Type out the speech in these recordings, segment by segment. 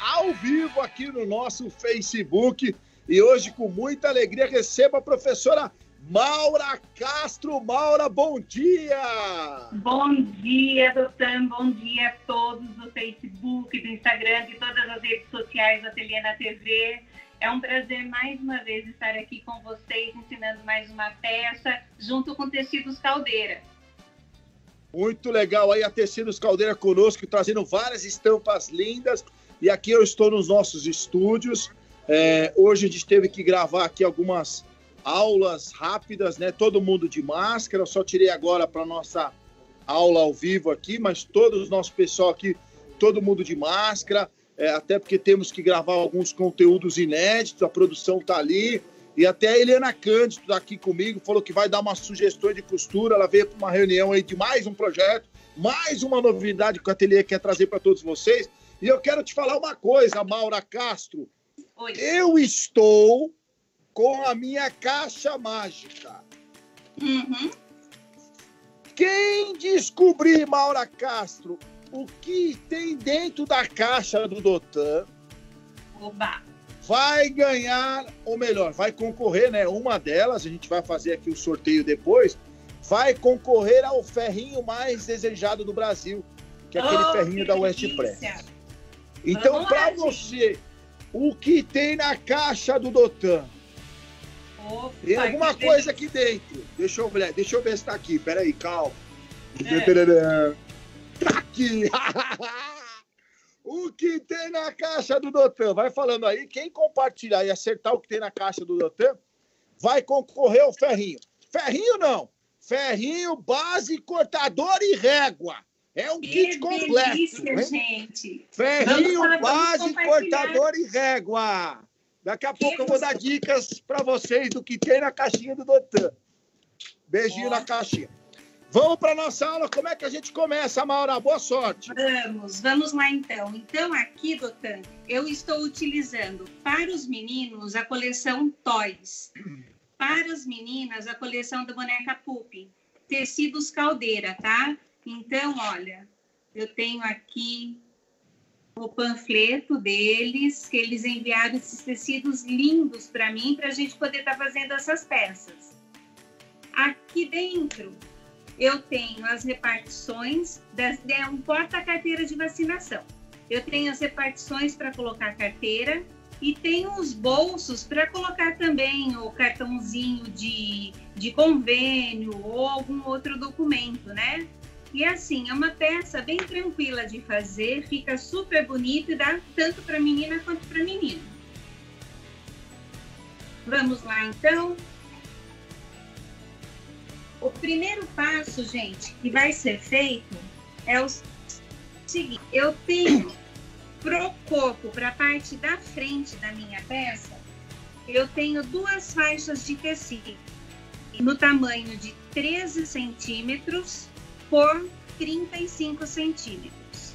ao vivo aqui no nosso Facebook. E hoje, com muita alegria, recebo a professora Maura Castro. Maura, bom dia! Bom dia, doutor. Bom dia a todos do Facebook, do Instagram, de todas as redes sociais do Ateliê na TV. É um prazer, mais uma vez, estar aqui com vocês, ensinando mais uma peça, junto com Tecidos Caldeira. Muito legal aí a Tecidos Caldeira conosco, trazendo várias estampas lindas. E aqui eu estou nos nossos estúdios. Hoje a gente teve que gravar aqui algumas aulas rápidas, né? Todo mundo de máscara, eu só tirei agora para nossa aula ao vivo aqui, mas todo o nosso pessoal aqui, todo mundo de máscara, até porque temos que gravar alguns conteúdos inéditos, a produção tá ali, e até a Helena Cândido tá aqui comigo, falou que vai dar uma sugestão de costura, ela veio para uma reunião aí de mais um projeto, mais uma novidade que o ateliê quer trazer para todos vocês, e eu quero te falar uma coisa, Maura Castro. Oi. Eu estou com a minha caixa mágica. Uhum. Quem descobrir, Maura Castro, o que tem dentro da caixa do Dotan, oba, vai ganhar, ou melhor, vai concorrer, né? Uma delas, a gente vai fazer aqui o sorteio depois, vai concorrer ao ferrinho mais desejado do Brasil, que é aquele ferrinho da Westpress. Então, para você, o que tem na caixa do Dotan? Tem alguma coisa aqui dentro. Deixa eu ver se tá aqui. Peraí, calma. Tá aqui. O que tem na caixa do Dotan? Vai falando aí. Quem compartilhar e acertar o que tem na caixa do Dotan, vai concorrer ao ferrinho. Ferrinho não. Ferrinho, base, cortador e régua. É um kit completo. Delícia, gente. Ferrinho, base, cortador e régua. Daqui a pouco eu vou dar dicas para vocês do que tem na caixinha do Dotan. Beijinho na caixinha. Vamos para nossa aula. Como é que a gente começa, Maura? Boa sorte. Vamos lá então. Então aqui, Dotan, eu estou utilizando para os meninos a coleção Toys. Para as meninas, a coleção da boneca Pupi. Tecidos Caldeira, tá? Então, olha, eu tenho aqui o panfleto deles, que eles enviaram esses tecidos lindos para mim, para a gente poder estar fazendo essas peças. Aqui dentro eu tenho as repartições, é um porta-carteira de vacinação. Eu tenho as repartições para colocar carteira e tenho os bolsos para colocar também o cartãozinho de convênio ou algum outro documento, né? E assim, é uma peça bem tranquila de fazer, fica super bonito e dá tanto para menina quanto para menino. Vamos lá, então. O primeiro passo, gente, que vai ser feito é o seguinte. Eu tenho pro corpo, para a parte da frente da minha peça, eu tenho duas faixas de tecido no tamanho de 13 centímetros por 35 centímetros.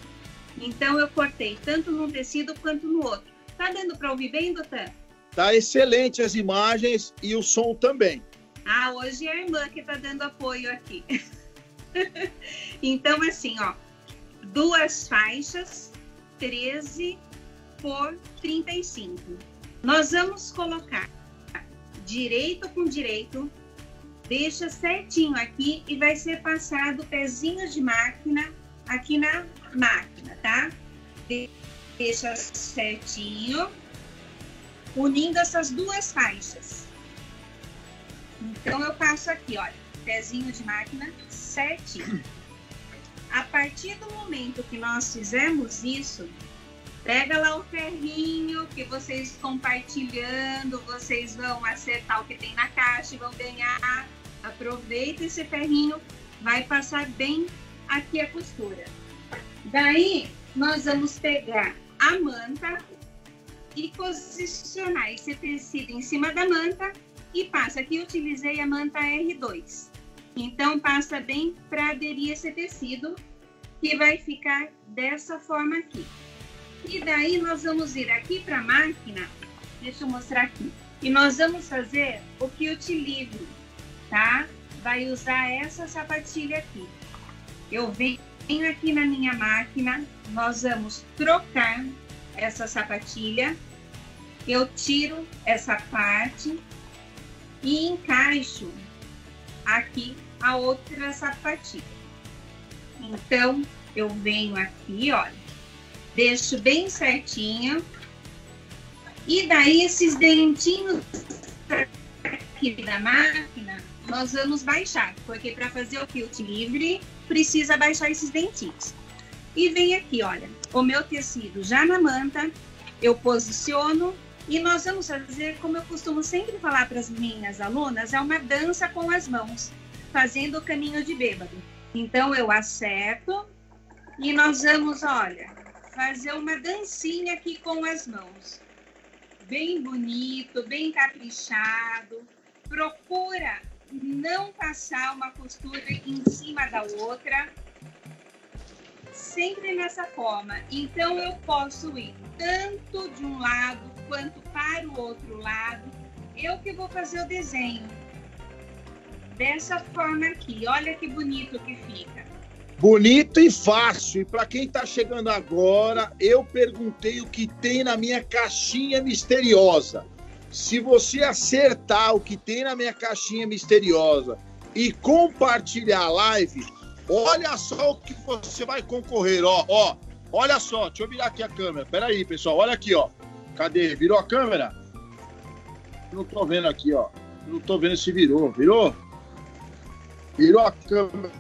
Então, eu cortei tanto num tecido quanto no outro. Tá dando para ouvir bem, doutor? Tá excelente as imagens e o som também. Ah, hoje é a irmã que tá dando apoio aqui. Então, assim, ó, duas faixas, 13 por 35. Nós vamos colocar direito com direito. Deixa certinho aqui e vai ser passado pezinho de máquina aqui na máquina, tá? Deixa certinho, unindo essas duas faixas. Então, eu passo aqui, olha, pezinho de máquina certinho. A partir do momento que nós fizermos isso, pega lá o ferrinho que vocês compartilhando, vocês vão acertar o que tem na caixa e vão ganhar. Aproveita esse ferrinho, vai passar bem aqui a costura. Daí, nós vamos pegar a manta e posicionar esse tecido em cima da manta e passa. Aqui eu utilizei a manta R2. Então, passa bem para aderir esse tecido, que vai ficar dessa forma aqui. E daí nós vamos ir aqui para a máquina, deixa eu mostrar aqui, e nós vamos fazer o quilt livre, tá? Vai usar essa sapatilha aqui. Eu venho aqui na minha máquina, nós vamos trocar essa sapatilha, eu tiro essa parte e encaixo aqui a outra sapatilha. Então, eu venho aqui, olha, deixo bem certinho. E daí, esses dentinhos aqui da máquina, nós vamos baixar. Porque para fazer o quilt livre, precisa baixar esses dentinhos. E vem aqui, olha, o meu tecido já na manta, eu posiciono. E nós vamos fazer, como eu costumo sempre falar para as minhas alunas, é uma dança com as mãos, fazendo o caminho de bêbado. Então, eu acerto e nós vamos, olha, fazer uma dancinha aqui com as mãos. Bem bonito, bem caprichado. Procura não passar uma costura em cima da outra. Sempre nessa forma. Então, eu posso ir tanto de um lado quanto para o outro lado. Eu que vou fazer o desenho. Dessa forma aqui. Olha que bonito que fica. Bonito e fácil. E para quem está chegando agora, eu perguntei o que tem na minha caixinha misteriosa. Se você acertar o que tem na minha caixinha misteriosa e compartilhar a live, olha só o que você vai concorrer, ó, ó. Olha só, deixa eu virar aqui a câmera. Pera aí, pessoal, olha aqui, ó. Cadê? Virou a câmera? Não tô vendo aqui, ó. Não tô vendo se virou. Virou? Virou a câmera.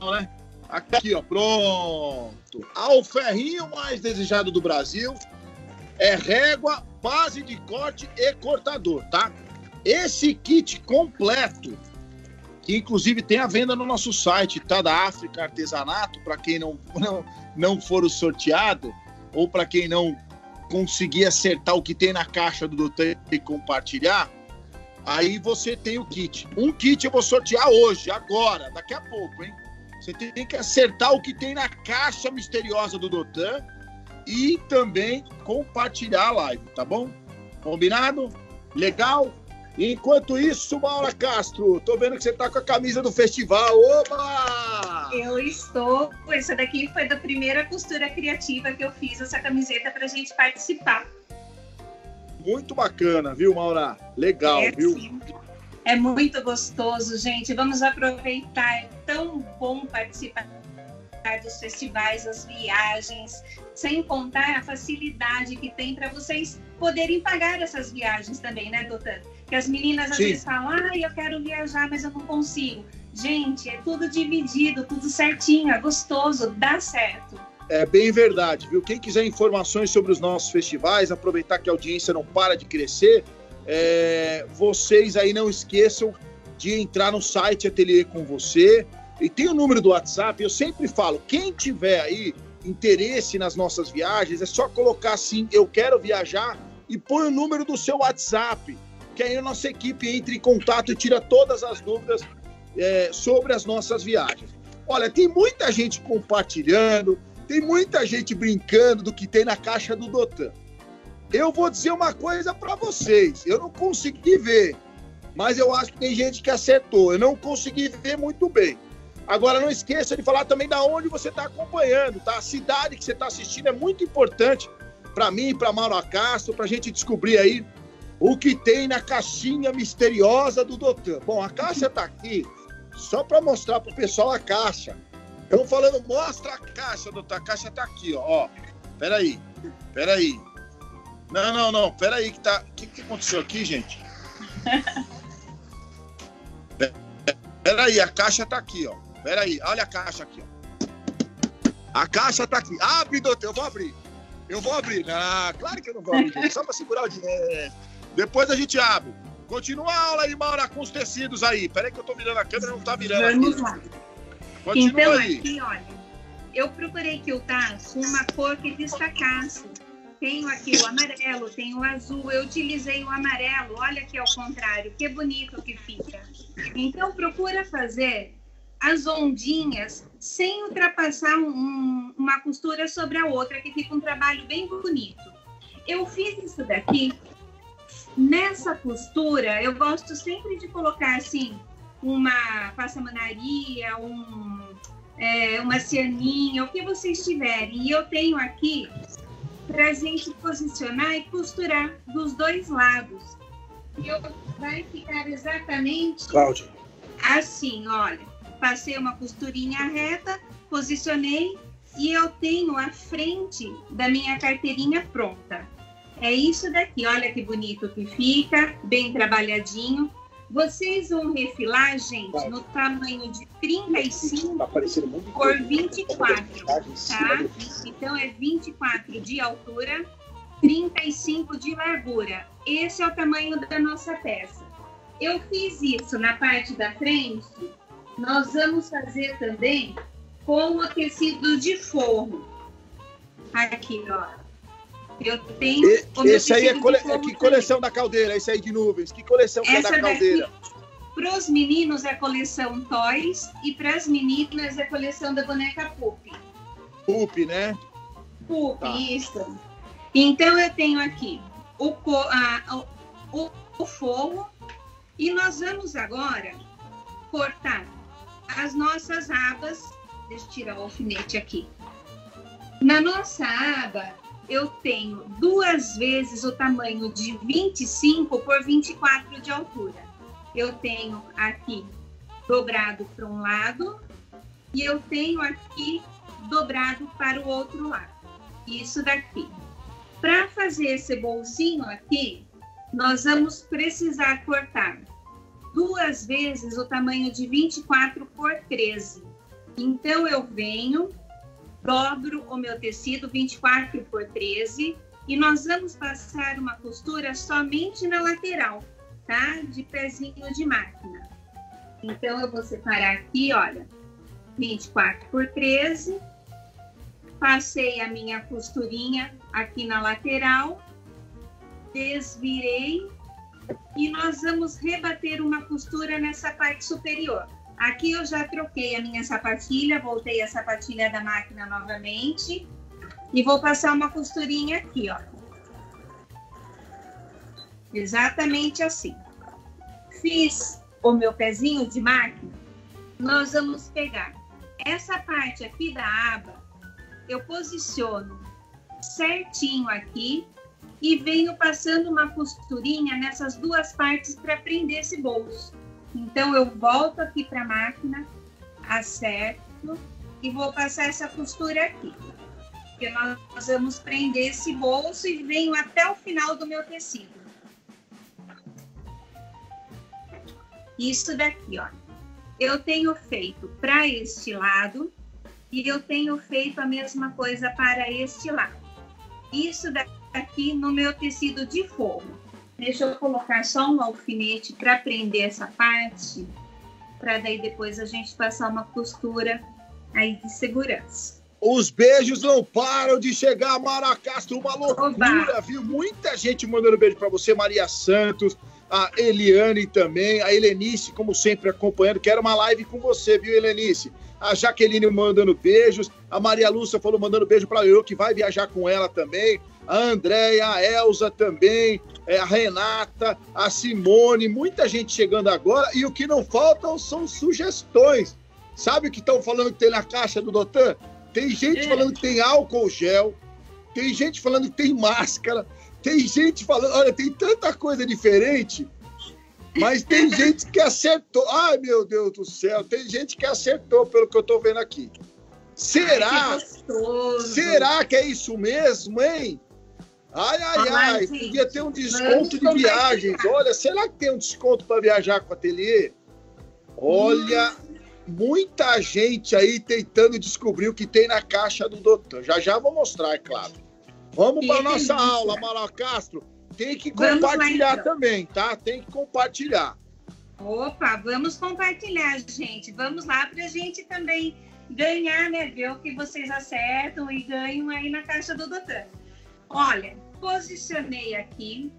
Não, né? Aqui, ó, pronto. Ao ferrinho mais desejado do Brasil é régua, base de corte e cortador, tá? Esse kit completo, que inclusive tem à venda no nosso site, tá? Da African Artesanato, para quem não for o sorteado, ou para quem não conseguir acertar o que tem na caixa do Doutor e compartilhar, aí você tem o kit. Um kit eu vou sortear hoje, agora, daqui a pouco, hein? Você tem que acertar o que tem na caixa misteriosa do Doutor e também compartilhar a live, tá bom? Combinado? Legal? Enquanto isso, Maura Castro, tô vendo que você tá com a camisa do festival. Oba! Eu estou. Essa daqui foi da primeira costura criativa que eu fiz, essa camiseta, pra gente participar. Muito bacana, viu, Maura? Legal, é, viu? Sim. É muito gostoso, gente. Vamos aproveitar. É tão bom participar dos festivais, as viagens, sem contar a facilidade que tem para vocês poderem pagar essas viagens também, né, doutora? Que as meninas às Sim. vezes falam, ah, eu quero viajar, mas eu não consigo. Gente, é tudo dividido, tudo certinho, é gostoso, dá certo. É bem verdade, viu? Quem quiser informações sobre os nossos festivais, aproveitar que a audiência não para de crescer, vocês aí não esqueçam de entrar no site Ateliê com Você. E tem o número do WhatsApp, eu sempre falo, quem tiver aí interesse nas nossas viagens, é só colocar assim, eu quero viajar, e põe o número do seu WhatsApp, que aí a nossa equipe entra em contato e tira todas as dúvidas sobre as nossas viagens. Olha, tem muita gente compartilhando, tem muita gente brincando do que tem na caixa do Doutor. Eu vou dizer uma coisa para vocês, eu não consegui ver, mas eu acho que tem gente que acertou, eu não consegui ver muito bem. Agora, não esqueça de falar também da onde você está acompanhando, tá? A cidade que você está assistindo é muito importante para mim, para Maura Castro, para a gente descobrir aí o que tem na caixinha misteriosa do Doutor. Bom, a caixa está aqui só para mostrar para o pessoal a caixa. Estão falando, mostra a caixa, doutor. A caixa está aqui, ó. Peraí. Não. Peraí, que tá. O que aconteceu aqui, gente? Peraí, a caixa está aqui, ó. Peraí, olha a caixa aqui, ó. A caixa tá aqui. Abre, doutor, eu vou abrir. Ah, claro que eu não vou abrir, só para segurar o dinheiro. Depois a gente abre. Continua a aula aí, Maura, com os tecidos aí. Peraí que eu tô mirando a câmera, não tá mirando. Vamos lá. Continua então aí. Aqui, olha, eu procurei que eu tasse uma cor que destacasse. Tenho aqui o amarelo, tenho o azul, eu utilizei o amarelo, olha aqui ao contrário, que bonito que fica. Então, procura fazer as ondinhas sem ultrapassar uma costura sobre a outra, que fica um trabalho bem bonito. Eu fiz isso daqui, nessa costura, eu gosto sempre de colocar assim, uma passamanaria, uma cerninha, o que vocês tiverem. E eu tenho aqui para a gente posicionar e costurar dos dois lados. E vai ficar exatamente, Cláudia, assim, olha. Passei uma costurinha reta, posicionei e eu tenho a frente da minha carteirinha pronta. É isso daqui, olha que bonito que fica, bem trabalhadinho. Vocês vão refilar, gente, no tamanho de 35 por 24, tá? Então é 24 de altura, 35 de largura. Esse é o tamanho da nossa peça. Eu fiz isso na parte da frente. Nós vamos fazer também com o tecido de forro. Aqui, ó. Eu tenho esse aí é que coleção da Caldeira, esse aí de nuvens. Que coleção que é da Caldeira? Para os meninos é a coleção Toys e para as meninas é a coleção da boneca Pupi. Pupi, né? Pupi, tá. Isso. Então eu tenho aqui o forro e nós vamos agora cortar as nossas abas. Deixa eu tirar o alfinete aqui. Na nossa aba, eu tenho duas vezes o tamanho de 25 por 24 de altura. Eu tenho aqui dobrado para um lado e eu tenho aqui dobrado para o outro lado. Isso daqui. Para fazer esse bolsinho aqui, nós vamos precisar cortar duas vezes o tamanho de 24 por 13. Então eu venho, dobro o meu tecido 24 por 13 e nós vamos passar uma costura somente na lateral, tá? De pezinho de máquina. Então eu vou separar aqui, olha, 24 por 13. Passei a minha costurinha aqui na lateral, desvirei e nós vamos rebater uma costura nessa parte superior. Aqui eu já troquei a minha sapatilha, voltei a sapatilha da máquina novamente e vou passar uma costurinha aqui, ó. Exatamente assim. Fiz o meu pezinho de máquina, nós vamos pegar essa parte aqui da aba, eu posiciono certinho aqui e venho passando uma costurinha nessas duas partes para prender esse bolso. Então, eu volto aqui para a máquina, acerto e vou passar essa costura aqui. Porque nós vamos prender esse bolso e venho até o final do meu tecido. Isso daqui, ó. Eu tenho feito para este lado e eu tenho feito a mesma coisa para este lado. Isso daqui no meu tecido de forro. Deixa eu colocar só um alfinete para prender essa parte, para daí depois a gente passar uma costura aí de segurança. Os beijos não param de chegar, Maura Castro, uma loucura, oba, viu? Muita gente mandando beijo para você, Maria Santos, a Eliane também, a Helenice, como sempre, acompanhando. Quero uma live com você, viu, Helenice? A Jaqueline mandando beijos, a Maria Lúcia falou mandando beijo para eu, que vai viajar com ela também. A Andréia, a Elza também, a Renata, a Simone, muita gente chegando agora. E o que não faltam são sugestões. Sabe o que estão falando que tem na caixa do Dotan? Tem gente falando que tem álcool gel, tem gente falando que tem máscara, tem gente falando... Olha, tem tanta coisa diferente, mas tem gente que acertou. Ai, meu Deus do céu, tem gente que acertou pelo que eu estou vendo aqui. Será? Ai, que será que é isso mesmo, hein? Ai, ai, ai, gente, podia ter um desconto de viagens. Olha, será que tem um desconto para viajar com o ateliê? Olha, muita gente aí tentando descobrir o que tem na caixa do Dotan. Já já vou mostrar, é claro. Vamos para nossa aula, Maura Castro. Tem que compartilhar então também, tá? Tem que compartilhar. Opa, vamos compartilhar, gente. Vamos lá para a gente também ganhar, né? Ver o que vocês acertam e ganham aí na caixa do Dotan. Olha, posicionei aqui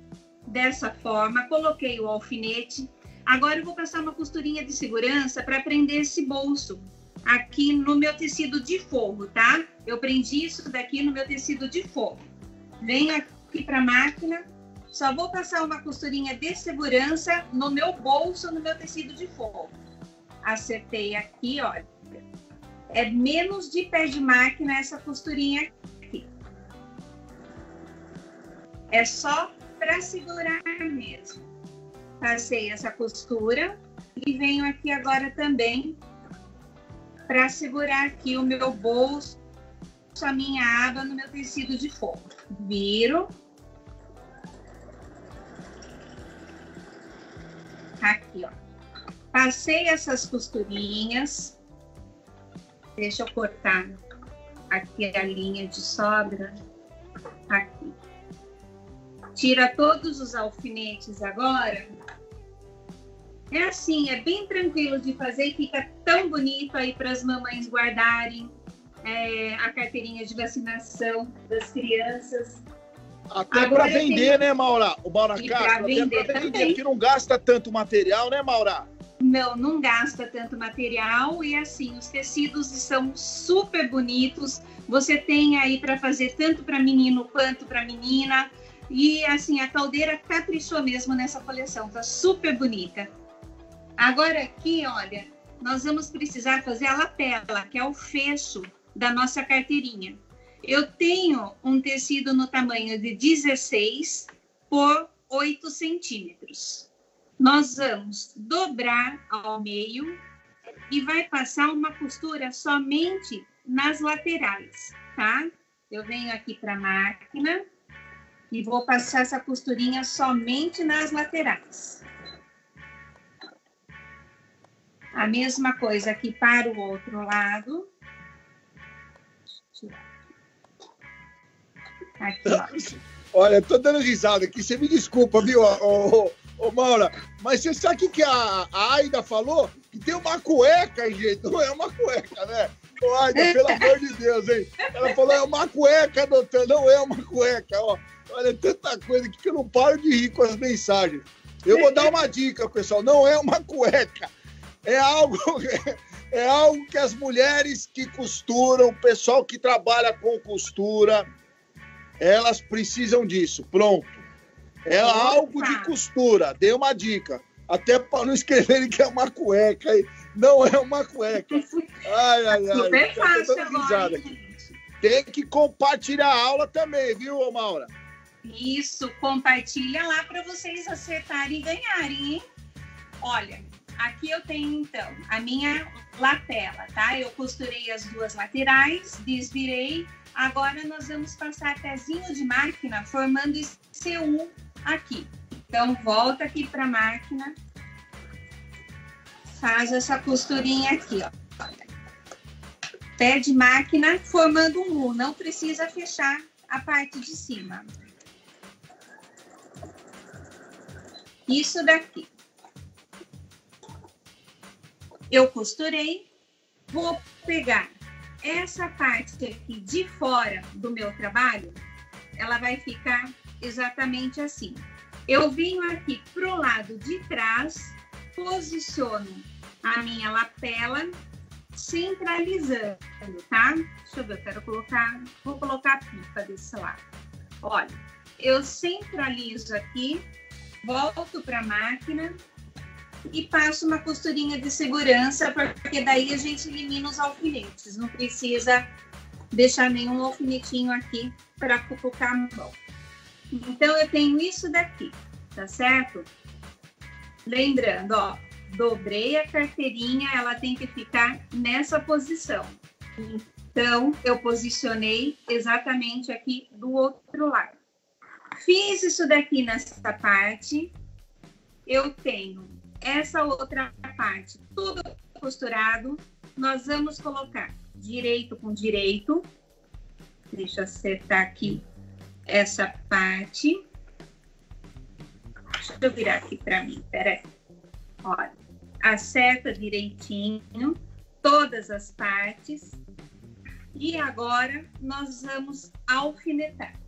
dessa forma, coloquei o alfinete. Agora eu vou passar uma costurinha de segurança para prender esse bolso aqui no meu tecido de forro, tá? Eu prendi isso daqui no meu tecido de forro. Venho aqui para a máquina, só vou passar uma costurinha de segurança no meu bolso, no meu tecido de forro. Acertei aqui, olha. É menos de pé de máquina essa costurinha aqui. É só para segurar mesmo. Passei essa costura e venho aqui agora também para segurar aqui o meu bolso, a minha aba no meu tecido de forro. Viro. Aqui, ó. Passei essas costurinhas. Deixa eu cortar aqui a linha de sobra. Aqui. Tira todos os alfinetes agora. É assim, é bem tranquilo de fazer e fica tão bonito aí para as mamães guardarem a carteirinha de vacinação das crianças. Até para vender, né, Maura? O Maura Castro, até para vender, porque não gasta tanto material, né, Maura? Não, não gasta tanto material e assim, os tecidos são super bonitos. Você tem aí para fazer tanto para menino quanto para menina. E assim, a caldeira caprichou mesmo nessa coleção, tá super bonita. Agora aqui, olha, nós vamos precisar fazer a lapela, que é o fecho da nossa carteirinha. Eu tenho um tecido no tamanho de 16 por 8 centímetros. Nós vamos dobrar ao meio e vai passar uma costura somente nas laterais, tá? Eu venho aqui para a máquina e vou passar essa costurinha somente nas laterais. A mesma coisa aqui para o outro lado. Aqui, ó. Olha, tô dando risada aqui. Você me desculpa, viu, Maura? Mas você sabe o que a Aida falou? Que tem uma cueca, gente. Não é uma cueca, né? Ô, Aida, pelo amor de Deus, hein? Ela falou, é uma cueca, doutor. Não é uma cueca, ó. Olha, tanta coisa aqui que eu não paro de rir com as mensagens. Eu vou dar uma dica, pessoal. Não é uma cueca. É algo que as mulheres que costuram, o pessoal que trabalha com costura, elas precisam disso. Pronto. É algo de costura. Dei uma dica. Até para não escreverem que é uma cueca. Não é uma cueca. Ai, ai, ai. Super fácil agora. Tem que compartilhar a aula também, viu, Maura? Isso. Compartilha lá para vocês acertarem e ganharem, hein? Olha. Aqui eu tenho, então, a minha lapela, tá? Eu costurei as duas laterais, desvirei. Agora nós vamos passar pezinho de máquina formando esse U aqui. Então, volta aqui pra máquina. Faz essa costurinha aqui, ó. Pé de máquina formando um U. Não precisa fechar a parte de cima. Isso daqui. Eu costurei, vou pegar essa parte aqui de fora do meu trabalho, ela vai ficar exatamente assim. Eu venho aqui pro lado de trás, posiciono a minha lapela, centralizando, tá? Deixa eu ver, eu quero colocar, vou colocar a pipa desse lado. Olha, eu centralizo aqui, volto pra máquina, e passo uma costurinha de segurança, porque daí a gente elimina os alfinetes. Não precisa deixar nenhum alfinetinho aqui para colocar a mão. Então, eu tenho isso daqui, tá certo? Lembrando, ó, dobrei a carteirinha, ela tem que ficar nessa posição. Então, eu posicionei exatamente aqui do outro lado. Fiz isso daqui nessa parte. Eu tenho essa outra parte, tudo costurado, nós vamos colocar direito com direito. Deixa eu acertar aqui essa parte. Deixa eu virar aqui para mim, peraí. Olha, acerta direitinho todas as partes. E agora nós vamos alfinetar.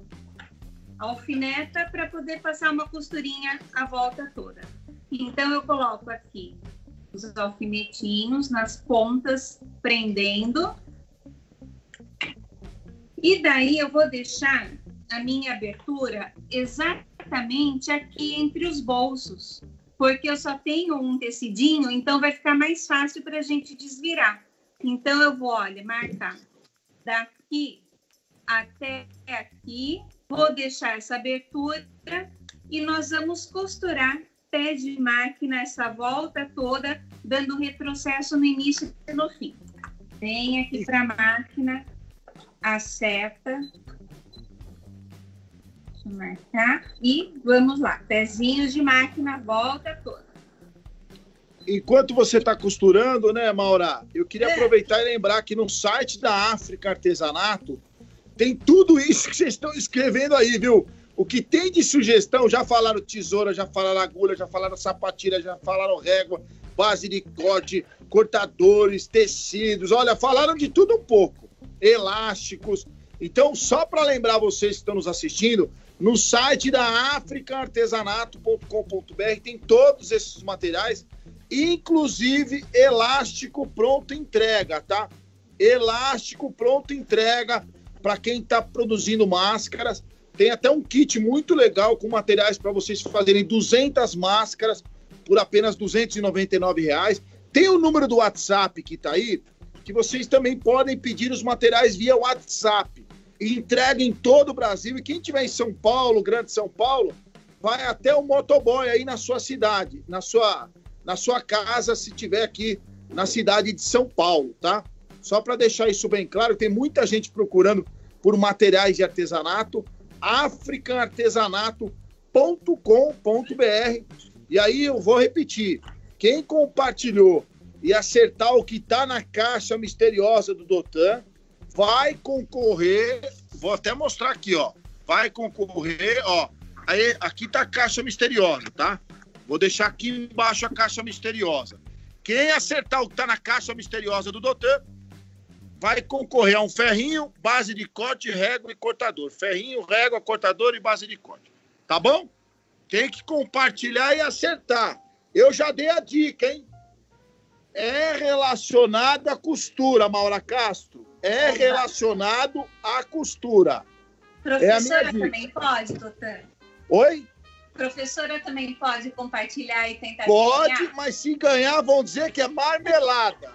Alfineta para poder passar uma costurinha a volta toda. Então, eu coloco aqui os alfinetinhos nas pontas, prendendo. E daí, eu vou deixar a minha abertura exatamente aqui entre os bolsos. Porque eu só tenho um tecidinho, então vai ficar mais fácil para a gente desvirar. Então, eu vou, olha, marcar daqui até aqui. Vou deixar essa abertura e nós vamos costurar pé de máquina essa volta toda, dando um retrocesso no início e no fim. Vem aqui para a máquina, acerta. Deixa eu marcar. E vamos lá, pezinhos de máquina, volta toda. Enquanto você está costurando, né, Maura? Eu queria aproveitar e lembrar que no site da African Artesanato tem tudo isso que vocês estão escrevendo aí, viu? O que tem de sugestão, já falaram tesoura, já falaram agulha, já falaram sapatilha, já falaram régua, base de corte, cortadores, tecidos, olha, falaram de tudo um pouco, elásticos. Então, só para lembrar vocês que estão nos assistindo, no site da africanartesanato.com.br tem todos esses materiais, inclusive elástico pronto entrega, tá? Elástico pronto entrega para quem está produzindo máscaras. Tem até um kit muito legal com materiais para vocês fazerem 200 máscaras por apenas R$ 299,00. Tem o número do WhatsApp que está aí, que vocês também podem pedir os materiais via WhatsApp. E entrega em todo o Brasil. E quem estiver em São Paulo, Grande São Paulo, vai até o motoboy aí na sua cidade, na sua casa, se tiver aqui na cidade de São Paulo, tá? Só para deixar isso bem claro, tem muita gente procurando por materiais de artesanato. africanartesanato.com.br. E aí eu vou repetir, quem compartilhou e acertar o que está na caixa misteriosa do Dotan vai concorrer, vou até mostrar aqui, ó, vai concorrer, ó, aí, aqui tá a caixa misteriosa, tá? Vou deixar aqui embaixo a caixa misteriosa. Quem acertar o que está na caixa misteriosa do Dotan vai concorrer a um ferrinho, base de corte, régua e cortador. Ferrinho, régua, cortador e base de corte. Tá bom? Tem que compartilhar e acertar. Eu já dei a dica, hein? É relacionado à costura, Maura Castro. É relacionado à costura. Professora também pode, doutor? Oi? Professora também pode compartilhar e tentar ganhar? Pode, mas se ganhar vão dizer que é marmelada.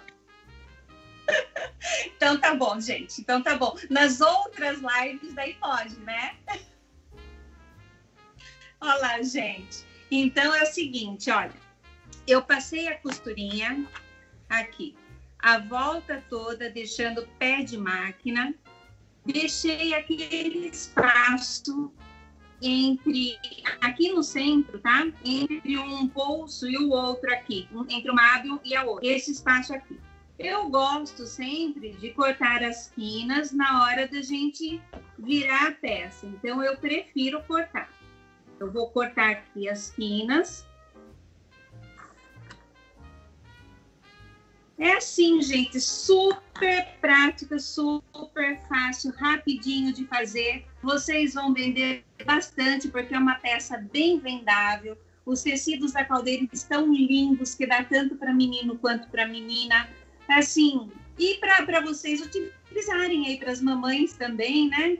Então tá bom, gente. Então tá bom. Nas outras lives daí pode, né? Olha lá, gente. Então é o seguinte, olha. Eu passei a costurinha aqui. A volta toda, deixando pé de máquina. Deixei aquele espaço entre... Aqui no centro, tá? Entre um bolso e o outro aqui. Entre uma aba e a outra. Esse espaço aqui. Eu gosto sempre de cortar as quinas na hora da gente virar a peça. Então, eu prefiro cortar. Eu vou cortar aqui as quinas. É assim, gente. Super prática, super fácil, rapidinho de fazer. Vocês vão vender bastante, porque é uma peça bem vendável. Os tecidos da caldeira estão lindos, que dá tanto para menino quanto para menina. Assim, e para vocês utilizarem aí, para as mamães também, né?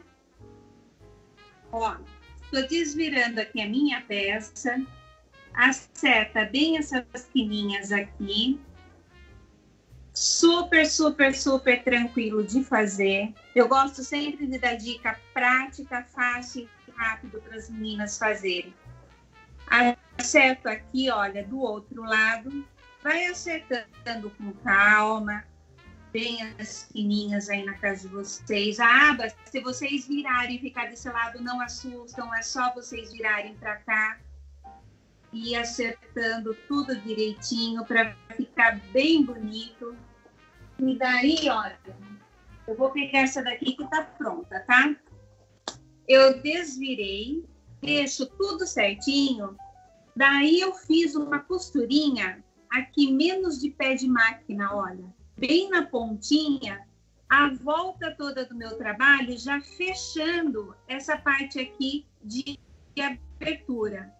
Ó, tô desvirando aqui a minha peça, acerta bem essas quininhas aqui. Super, super, super tranquilo de fazer. Eu gosto sempre de dar dica prática, fácil e rápido para as meninas fazerem. Acerto aqui, olha, do outro lado. Vai acertando com calma, bem as quininhas aí na casa de vocês. A aba, se vocês virarem e ficar desse lado, não assustam, é só vocês virarem para cá e acertando tudo direitinho para ficar bem bonito. E daí, olha, eu vou pegar essa daqui que tá pronta, tá? Eu desvirei, deixo tudo certinho, daí eu fiz uma costurinha aqui menos de pé de máquina, olha, bem na pontinha, a volta toda do meu trabalho já fechando essa parte aqui de abertura.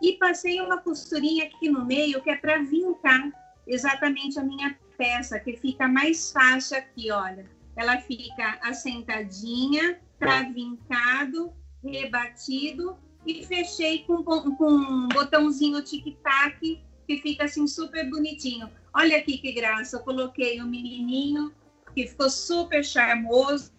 E passei uma costurinha aqui no meio que é para vincar exatamente a minha peça, que fica mais fácil aqui, olha. Ela fica assentadinha, travincado, rebatido e fechei com um botãozinho tic-tac, que fica assim super bonitinho. Olha aqui que graça, eu coloquei um menininho que ficou super charmoso.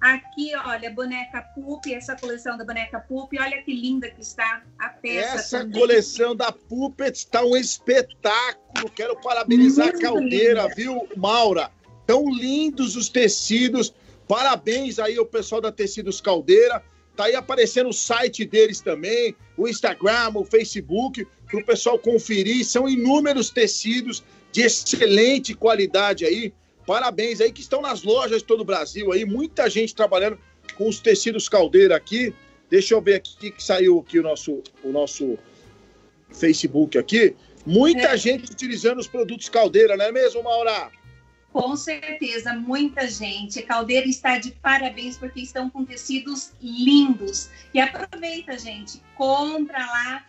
Aqui, olha, boneca Pupi, essa coleção da boneca Pupi, olha que linda que está a peça. Essa também. Coleção da Pupi está um espetáculo, quero parabenizar a Caldeira, linda. Viu, Maura? Tão lindos os tecidos, parabéns aí ao pessoal da Tecidos Caldeira. Tá aí aparecendo o site deles também, o Instagram, o Facebook, para o pessoal conferir. São inúmeros tecidos de excelente qualidade aí. Parabéns aí que estão nas lojas de todo o Brasil aí. Muita gente trabalhando com os tecidos Caldeira aqui. Deixa eu ver aqui que saiu aqui o nosso Facebook aqui. Muita gente utilizando os produtos Caldeira, não é mesmo, Maura? Com certeza, muita gente. Caldeira está de parabéns porque estão com tecidos lindos. E aproveita, gente, compra lá.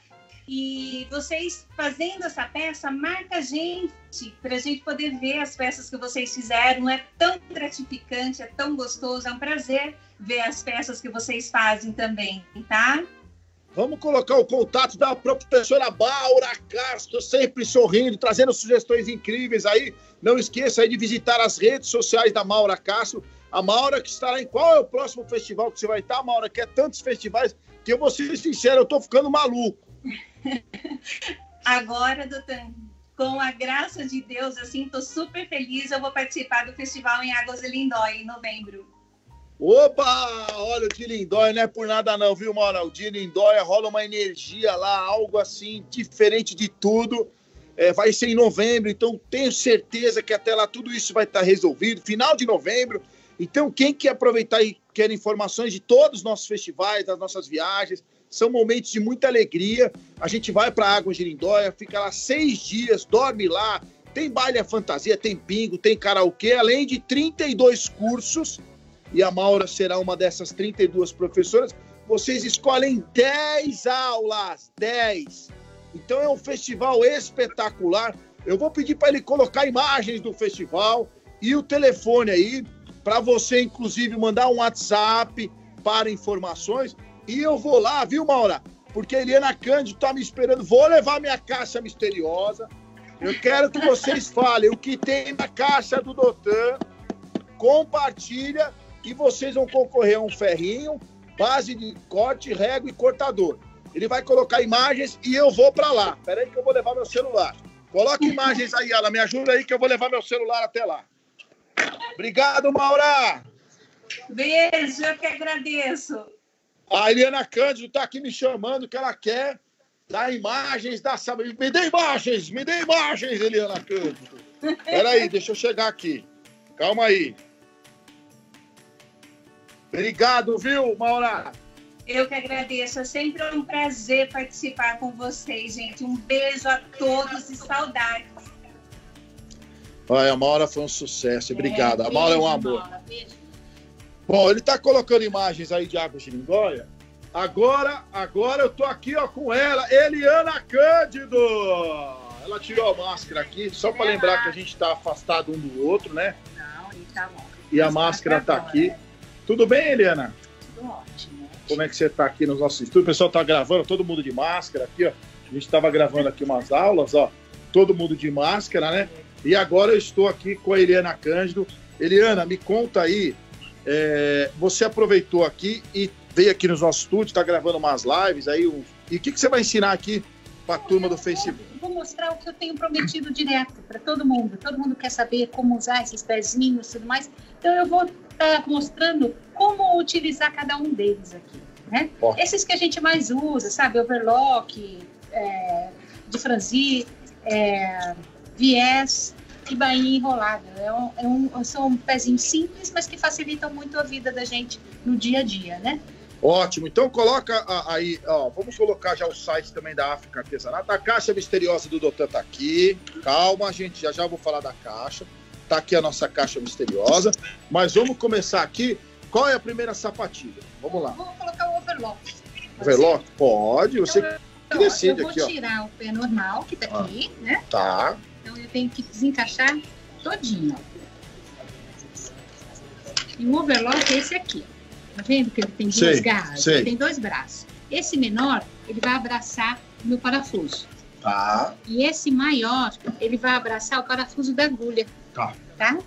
E vocês fazendo essa peça, marca a gente, para a gente poder ver as peças que vocês fizeram. É tão gratificante, é tão gostoso, é um prazer ver as peças que vocês fazem também, tá? Vamos colocar o contato da professora Maura Castro, sempre sorrindo, trazendo sugestões incríveis aí. Não esqueça aí de visitar as redes sociais da Maura Castro. A Maura que estará em qual é o próximo festival que você vai estar, Maura? Que é tantos festivais que eu vou ser sincero, eu tô ficando maluco. Agora, doutor, com a graça de Deus, assim, tô super feliz. Eu vou participar do festival em Águas de Lindóia, em novembro. Opa! Olha, o de Lindóia não é por nada não, viu, Maura? O de Lindóia rola uma energia lá, algo assim, diferente de tudo. É, vai ser em novembro, então tenho certeza que até lá tudo isso vai estar resolvido, final de novembro. Então, quem quer aproveitar e quer informações de todos os nossos festivais, das nossas viagens, são momentos de muita alegria. A gente vai para Águas de Lindóia, fica lá 6 dias, dorme lá, tem baile à fantasia, tem bingo, tem karaokê, além de 32 cursos. E a Maura será uma dessas 32 professoras. Vocês escolhem 10 aulas, 10. Então é um festival espetacular. Eu vou pedir para ele colocar imagens do festival e o telefone aí, para você, inclusive, mandar um WhatsApp para informações. E eu vou lá, viu, Maura? Porque a Helena Cândido está me esperando. Vou levar minha caixa misteriosa. Eu quero que vocês falem o que tem na caixa do Dotan. Compartilha. E vocês vão concorrer a um ferrinho, base de corte, régua e cortador. Ele vai colocar imagens e eu vou para lá. Espera aí que eu vou levar meu celular. Coloca imagens aí, Alan. Me ajuda aí que eu vou levar meu celular até lá. Obrigado, Maura. Beijo, eu que agradeço. A Helena Cândido está aqui me chamando que ela quer dar imagens da... me dê imagens, Helena Cândido. Espera aí, deixa eu chegar aqui. Calma aí. Obrigado, viu, Maura? Eu que agradeço. É sempre um prazer participar com vocês, gente. Um beijo a todos e saudades. Olha, a Maura foi um sucesso. Obrigado. A Maura é um amor. Maura, bom, ele está colocando imagens aí de Águas de Lindóia. Agora eu tô aqui ó, com ela, Helena Cândido. Ela tirou a máscara aqui, só para lembrar que a gente está afastado um do outro, né? Não, ele tá bom. E a máscara tá aqui. Tudo bem, Helena? Tudo ótimo. Como é que você está aqui nos nossos estúdios? O pessoal está gravando, todo mundo de máscara aqui, ó. A gente estava gravando aqui umas aulas, ó. Todo mundo de máscara, né? E agora eu estou aqui com a Helena Cândido. Helena, me conta aí, você aproveitou aqui e veio aqui nos nossos estúdios, está gravando umas lives aí. E o que você vai ensinar aqui para a turma do Facebook? Vou mostrar o que eu tenho prometido direto para todo mundo. Todo mundo quer saber como usar esses pezinhos e tudo mais. Então eu vou... tá mostrando como utilizar cada um deles aqui, né? Ó. Esses que a gente mais usa, sabe? Overlock, de franzir, viés e bainha enrolada. São pezinhos simples, mas que facilitam muito a vida da gente no dia a dia, né? Ótimo. Então coloca aí, ó, vamos colocar já o site também da African Artesanato. A caixa misteriosa do Dotan tá aqui. Calma, gente, já vou falar da caixa. Tá aqui a nossa caixa misteriosa. Mas vamos começar aqui. Qual é a primeira sapatilha? Vamos lá. Vou colocar o overlock. Overlock? Pode. Você então, que decide aqui, ó. Eu vou tirar o pé normal, que tá aqui, né? Tá. Então eu tenho que desencaixar todinho. E o overlock é esse aqui. Tá vendo que ele tem duas garras? Ele tem 2 braços. Esse menor, ele vai abraçar o meu parafuso. Tá. E esse maior, ele vai abraçar o parafuso da agulha. Tá. Tá?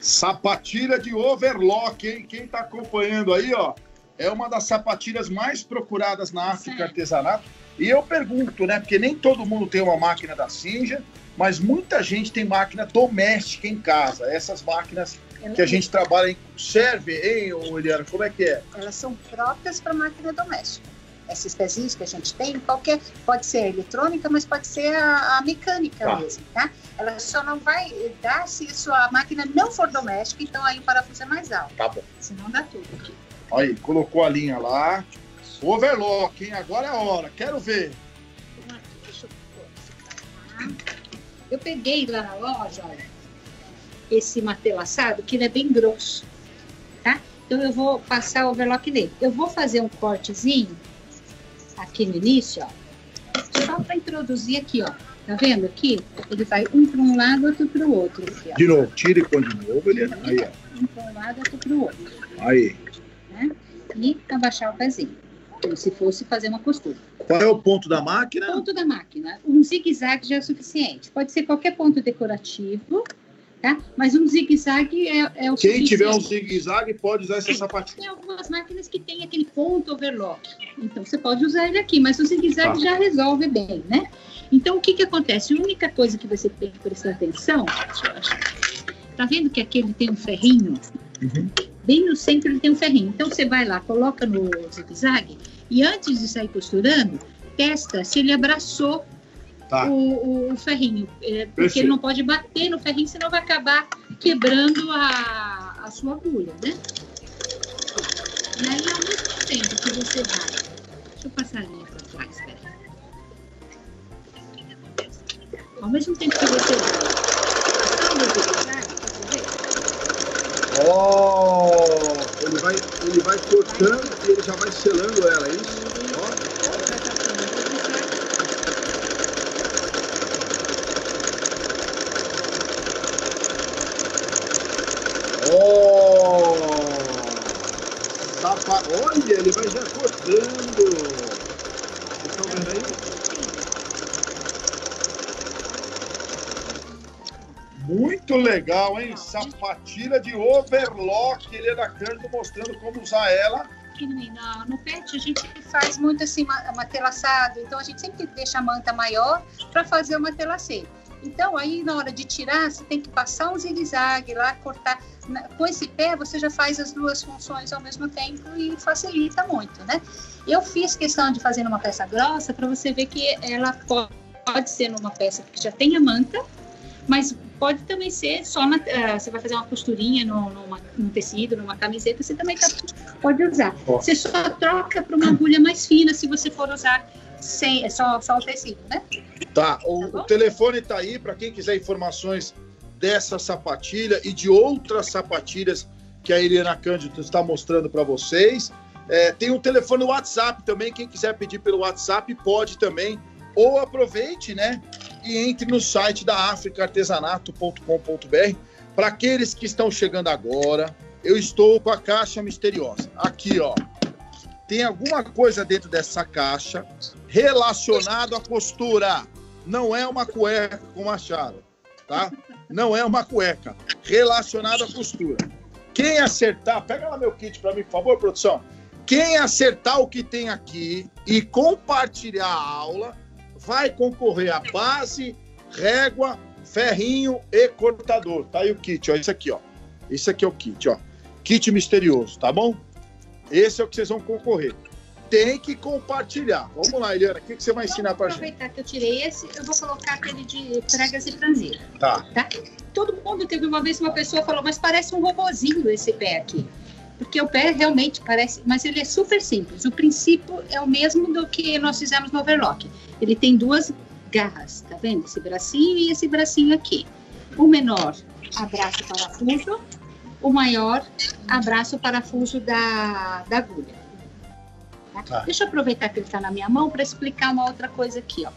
Sapatilha de overlock, hein? Quem tá acompanhando aí, ó, é uma das sapatilhas mais procuradas na África Artesanato. E eu pergunto, né? Porque nem todo mundo tem uma máquina da cinja, mas muita gente tem máquina doméstica em casa. Essas máquinas que a gente trabalha em... Serve, hein, Eliana? Como é que é? Elas são próprias para máquina doméstica. Esses pezinhos que a gente tem, qualquer... Pode ser a eletrônica, mas pode ser a mecânica mesmo, tá? Ela só não vai dar se a sua máquina não for doméstica, então aí o parafuso é mais alto. Tá bom. Senão dá tudo. Aí, colocou a linha lá. Overlock, hein? Agora é a hora. Quero ver. Deixa eu... peguei lá na loja, olha, esse martelo assado, que ele é bem grosso, tá? Então eu vou passar o overlock nele. Eu vou fazer um cortezinho aqui no início, ó, só para introduzir aqui, ó. Tá vendo aqui? Ele vai um para um lado, outro para o outro. Aqui, ó. De novo, tira e põe de novo, ele... Aí, ó. Um para um lado, outro para o outro. Aí. Né? E abaixar o pezinho, como se fosse fazer uma costura. Qual é o ponto da máquina? O ponto da máquina. Um zigue-zague já é suficiente. Pode ser qualquer ponto decorativo, tá? Mas um zigue-zague é o suficiente. Quem tiver um zigue-zague pode usar essa sapatilha. Tem algumas máquinas que tem aquele ponto overlock. Então, você pode usar ele aqui, mas o zigue-zague já resolve bem, né? Então, o que que acontece? A única coisa que você tem que prestar atenção... Deixa eu achar. Tá vendo que aqui ele tem um ferrinho? Uhum. Bem no centro ele tem um ferrinho. Então você vai lá, coloca no zigue-zague e antes de sair costurando, testa se ele abraçou o ferrinho. Porque ele não pode bater no ferrinho, senão vai acabar quebrando a sua agulha, né? E aí, ao mesmo tempo que você vai... Deixa eu passar a linha para trás, peraí. Ao mesmo tempo que você vai... ele vai cortando e ele já vai selando ela, é isso? Olha, ele vai já cortando. Vocês estão vendo aí? Muito legal, hein? Sapatilha de overlock, Helena Cândido mostrando como usar ela. No pet a gente faz muito assim, martelo assado, então a gente sempre deixa a manta maior para fazer o martelo assado. Então aí na hora de tirar, você tem que passar um zigue-zague lá, cortar. Com esse pé você já faz as duas funções ao mesmo tempo e facilita muito, né? Eu fiz questão de fazer numa peça grossa para você ver que ela pode ser numa peça que já tem a manta, mas pode também ser só, você vai fazer uma costurinha num tecido, numa camiseta, você também pode usar. Você só troca para uma agulha mais fina se você for usar só o tecido, né? Tá, o telefone tá aí para quem quiser informações dessa sapatilha e de outras sapatilhas que a Helena Cândido está mostrando para vocês. Tem um telefone no WhatsApp também, quem quiser pedir pelo WhatsApp pode também, ou aproveite, né? E entre no site da africanartesanato.com.br. Para aqueles que estão chegando agora, eu estou com a caixa misteriosa. Aqui, ó. Tem alguma coisa dentro dessa caixa relacionada à costura. Não é uma cueca, como acharam, tá? Não é uma cueca. Relacionada à costura. Quem acertar... Pega lá meu kit para mim, por favor, produção. Quem acertar o que tem aqui e compartilhar a aula... vai concorrer a base, régua, ferrinho e cortador. Tá aí o kit, ó. Isso aqui, ó. Esse aqui é o kit, ó. Kit misterioso, tá bom? Esse é o que vocês vão concorrer. Tem que compartilhar. Vamos lá, Eliana. O que você vai ensinar pra gente? Vou aproveitar que eu tirei esse, eu vou colocar aquele de pregas e franzir. Tá. Todo mundo teve uma vez, uma pessoa falou, mas parece um robozinho esse pé aqui. Porque o pé realmente parece... Mas ele é super simples. O princípio é o mesmo do que nós fizemos no overlock. Ele tem duas garras, tá vendo? Esse bracinho e esse bracinho aqui. O menor abraça o parafuso, o maior abraça o parafuso da agulha. Tá? Deixa eu aproveitar que ele está na minha mão para explicar uma outra coisa aqui, ó.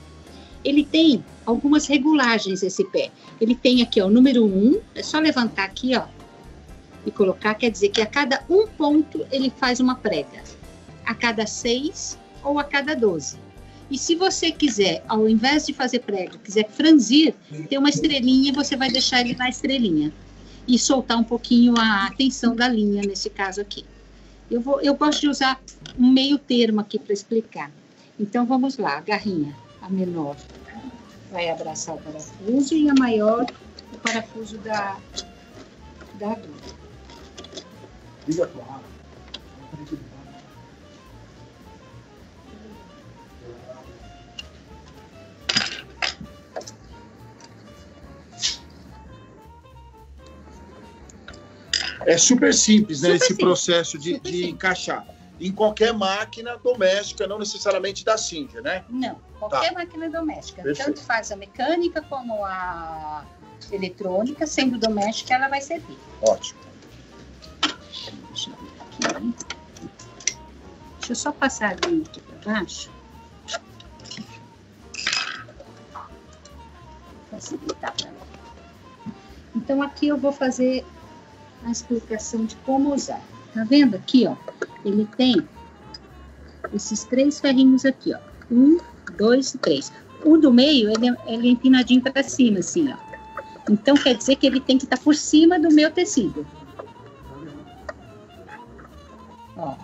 Ele tem algumas regulagens, esse pé. Ele tem aqui, ó, o número 1. É só levantar aqui, ó, e colocar. Quer dizer que a cada 1 ponto ele faz uma prega. A cada 6 ou a cada 12. E se você quiser, ao invés de fazer prego, quiser franzir, tem uma estrelinha e você vai deixar ele na estrelinha. E soltar um pouquinho a tensão da linha, nesse caso aqui. Eu gosto de usar um meio termo aqui para explicar. Então, vamos lá. A garrinha, a menor, vai abraçar o parafuso e a maior, o parafuso da agulha. É super simples, né? Super esse simples. Processo de encaixar em qualquer máquina doméstica, não necessariamente da Singer, né? Não, qualquer máquina doméstica. Perfeito. Tanto faz a mecânica como a eletrônica, sendo doméstica, ela vai servir. Ótimo. Deixa eu só passar a linha aqui para baixo. Facilitar para mim. Então aqui eu vou fazer a explicação de como usar. Tá vendo aqui, ó? Ele tem esses três ferrinhos aqui, ó. 1, 2 e 3. O do meio, ele é empinadinho para cima, assim, ó. Então quer dizer que ele tem que estar por cima do meu tecido. Ó,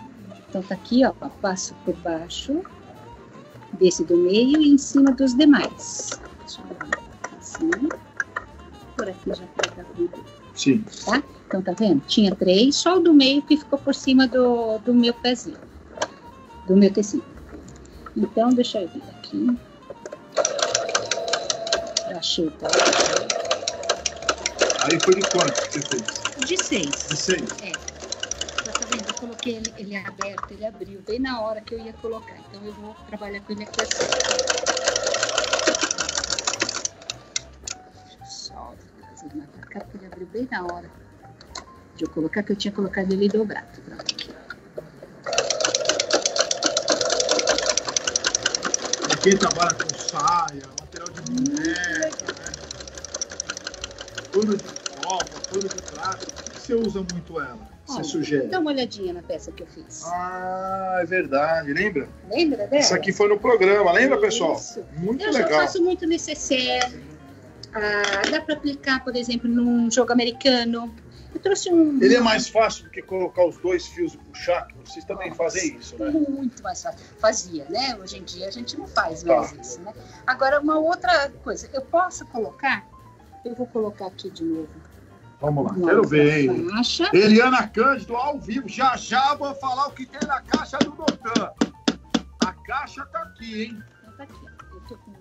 então tá aqui, ó, passo por baixo desse do meio e em cima dos demais. Deixa eu ver assim. Por aqui já pega tudo. Sim. Tá? Então tá vendo? Tinha 3, só o do meio que ficou por cima do meu pezinho, do meu tecido. Então deixa eu vir aqui. Achei o tal. Aí foi de quanto que você fez? De 6. De 6? É. Coloquei ele aberto, ele abriu bem na hora que eu ia colocar, então eu vou trabalhar com ele aqui assim. Deixa eu só fazer ele na cara, porque ele abriu bem na hora de eu colocar, que eu tinha colocado ele dobrado. Pronto, aqui. Quem trabalha com saia, material de boneca, né? Tudo de copa, tudo de plástico, por que você usa muito ela? Olha, você sugere? Dá uma olhadinha na peça que eu fiz. Ah, é verdade. Lembra? Lembra dela? Isso aqui foi no programa. Lembra, pessoal? Isso. Muito eu legal. Eu faço muito necessaire. Ah, dá para aplicar, por exemplo, num jogo americano. Eu trouxe um... Ele é mais fácil do que colocar os 2 fios e puxar? Vocês também fazem isso, né? Muito mais fácil. Fazia, né? Hoje em dia a gente não faz mais isso, né? Agora, uma outra coisa. Eu posso colocar? Eu vou colocar aqui de novo. Vamos lá, quero ver. Helena Cândido ao vivo. Já já vou falar o que tem na caixa do Botan. A caixa tá aqui, hein? Então tá aqui, ó. Eu tô com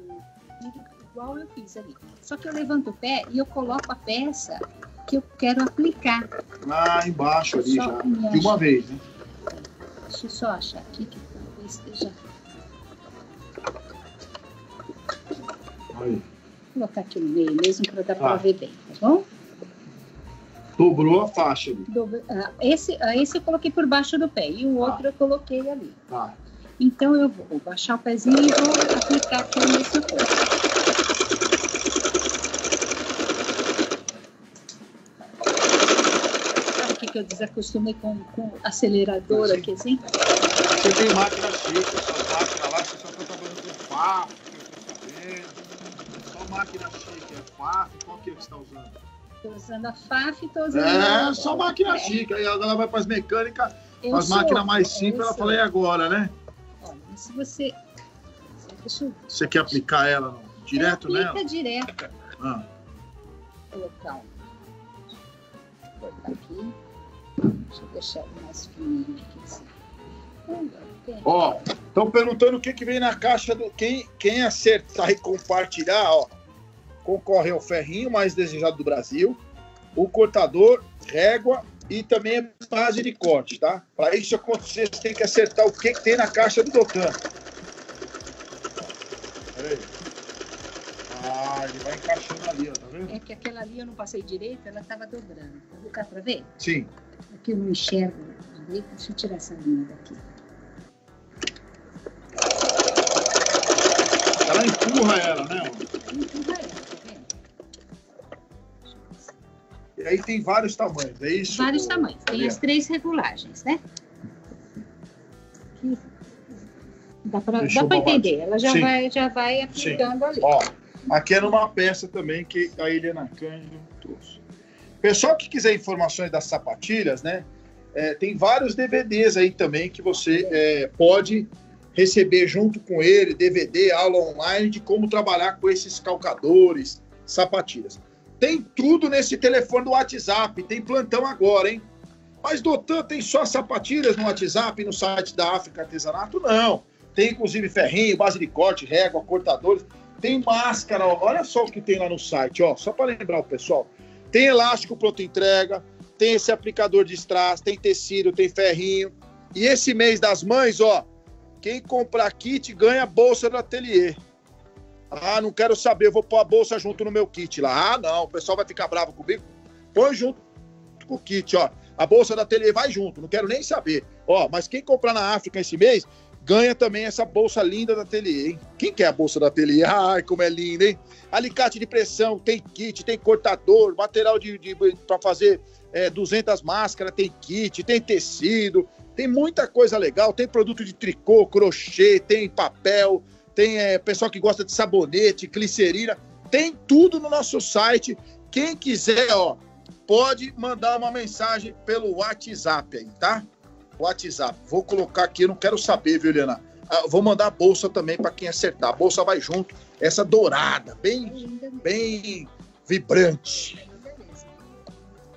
igual eu fiz ali. Só que eu levanto o pé e eu coloco a peça que eu quero aplicar. Ah, embaixo ali já. De uma vez, hein? Deixa eu só achar aqui que talvez esteja. Aí. Vou colocar aqui no meio mesmo para dar para ver bem, tá bom? Dobrou a faixa ali. Esse eu coloquei por baixo do pé e o outro eu coloquei ali. Tá. Então eu vou baixar o pezinho e vou aplicar aqui nesse corpo. Sabe o que eu desacostumei com acelerador aqui assim? Você tem máquina cheia, essas máquinas lá, você só está trabalhando com papo, só máquina cheia, é fácil, qual que é que você está usando? Estou usando a FAF, estou usando... É, só máquina chique. Aí agora ela vai para as mecânicas, para as máquinas mais simples, ela falei agora, né? Olha, se você... Você quer aplicar ela direto nela? Aplica direto. Vou colocar aqui. Deixa eu deixar mais fininho aqui assim. Ó, estão perguntando o que vem na caixa do... Quem acertar e compartilhar, ó. Concorre ao ferrinho mais desejado do Brasil, o cortador, régua e também a base de corte, tá? Para isso acontecer, você tem que acertar o que tem na caixa do Dotan. Peraí. Ah, ele vai encaixando ali, ó, tá vendo? É que aquela ali eu não passei direito, ela tava dobrando. Vou cá para ver? Sim. Aqui eu não enxergo direito, deixa eu tirar essa linha daqui. Ela empurra ela, né? Empurra ela. Aí tem vários tamanhos, é isso? Vários tamanhos. Tem as 3 regulagens, né? Aqui. Dá para entender. Ela já vai aplicando ali. Ó, aqui era uma peça também que a Helena Cândido trouxe. Pessoal que quiser informações das sapatilhas, né? Tem vários DVDs aí também que você pode receber junto com ele, DVD, aula online de como trabalhar com esses calcadores, sapatilhas. Tem tudo nesse telefone do WhatsApp, tem plantão agora, hein? Mas, doutor, tem só sapatilhas no WhatsApp e no site da African Artesanato? Não. Tem, inclusive, ferrinho, base de corte, régua, cortadores. Tem máscara, ó. Olha só o que tem lá no site, ó. Só para lembrar o pessoal. Tem elástico pronto entrega, tem esse aplicador de strass, tem tecido, tem ferrinho. E esse mês das mães, ó, quem comprar kit ganha a bolsa do ateliê. Ah, não quero saber, eu vou pôr a bolsa junto no meu kit lá. Ah, não, o pessoal vai ficar bravo comigo. Põe junto com o kit, ó. A bolsa do ateliê vai junto, não quero nem saber. Ó, mas quem comprar na África esse mês, ganha também essa bolsa linda do ateliê, hein? Quem quer a bolsa do ateliê? Ai, como é linda, hein? Alicate de pressão, tem kit, tem cortador, material para fazer 200 máscaras, tem kit, tem tecido, tem muita coisa legal, tem produto de tricô, crochê, tem papel, tem pessoal que gosta de sabonete, glicerina, tem tudo no nosso site. Quem quiser, ó, pode mandar uma mensagem pelo WhatsApp aí, tá? WhatsApp. Vou colocar aqui, eu não quero saber, viu, Helena? Ah, vou mandar a bolsa também para quem acertar. A bolsa vai junto, essa dourada, bem vibrante.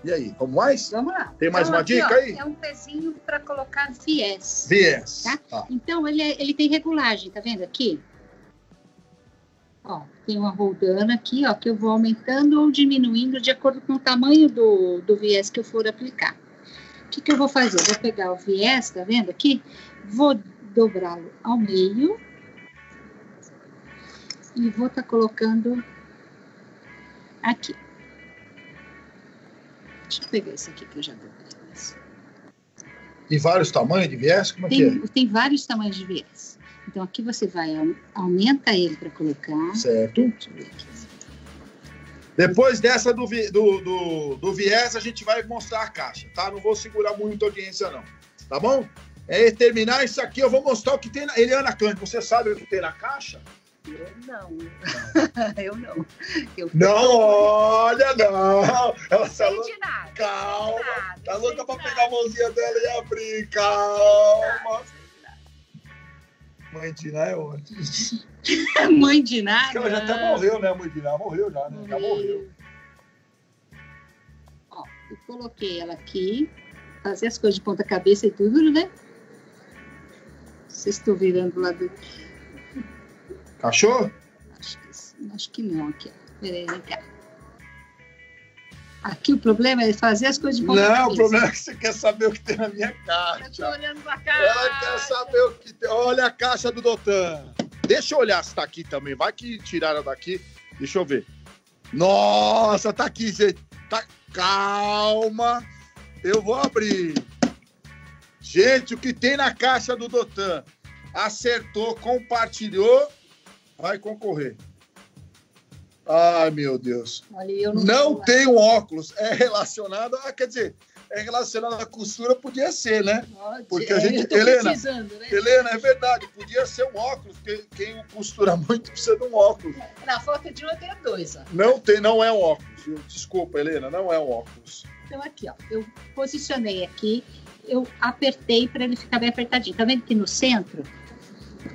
E aí, vamos mais? Vamos lá. Tem mais uma dica aí? É um pezinho para colocar viés. Viés. Tá? Ah. Então, ele tem regulagem, tá vendo aqui? Ó, tem uma roldana aqui, ó, que eu vou aumentando ou diminuindo de acordo com o tamanho do viés que eu for aplicar. O que eu vou fazer? Vou pegar o viés, tá vendo aqui? Vou dobrá-lo ao meio e vou estar colocando aqui. Deixa eu pegar esse aqui que eu já dobrei. Tem vários tamanhos de viés? Como é que é? Tem vários tamanhos de viés. Então, aqui você vai, aumenta ele para colocar. Certo. Depois dessa do viés, a gente vai mostrar a caixa, tá? Não vou segurar muito a audiência, não. Tá bom? Terminar isso aqui, eu vou mostrar o que tem na... Helena Cândido, você sabe o que tem na caixa? Eu não. Eu não. Não, olha, não. Ela falou... Não nada. Calma. Nada, tá louca pra pegar a mãozinha dela e abrir. Calma. Mãe de Iná é ótimo. Mãe de Iná? Porque ela já até morreu, né? A mãe de Iná morreu já, né? Já morreu. Ó, eu coloquei ela aqui. Fazer as coisas de ponta cabeça e tudo, né? Vocês estão virando lá do... Achou? Acho que não. Aqui, ó. Peraí, vem cá. Aqui o problema é fazer as coisas de ponta cabeça. Não, o problema é que você quer saber o que tem na minha caixa. Eu estou olhando pra caixa. Ela quer saber o que tem. Olha a caixa do Doutor. Deixa eu olhar se tá aqui também. Vai que tiraram daqui. Deixa eu ver. Nossa, tá aqui, gente. Tá... Calma. Eu vou abrir. Gente, o que tem na caixa do Doutor? Acertou, compartilhou, vai concorrer. Ai, meu Deus. Olha, eu não tenho óculos. É relacionado a, quer dizer, é relacionado à costura, podia ser, né? Porque a gente, Helena, é verdade, podia ser um óculos, porque quem costura muito precisa de um óculos. Na foto de uma tem dois, ó. Não tem, não é um óculos. Desculpa, Helena, não é um óculos. Então aqui, ó, eu posicionei aqui, eu apertei para ele ficar bem apertadinho. Tá vendo que no centro